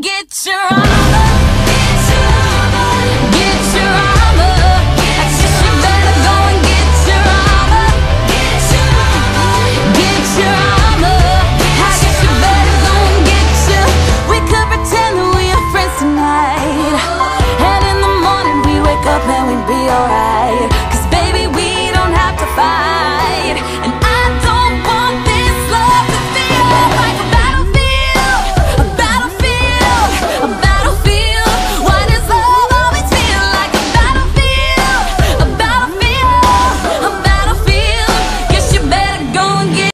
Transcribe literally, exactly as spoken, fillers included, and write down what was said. Get your eyes.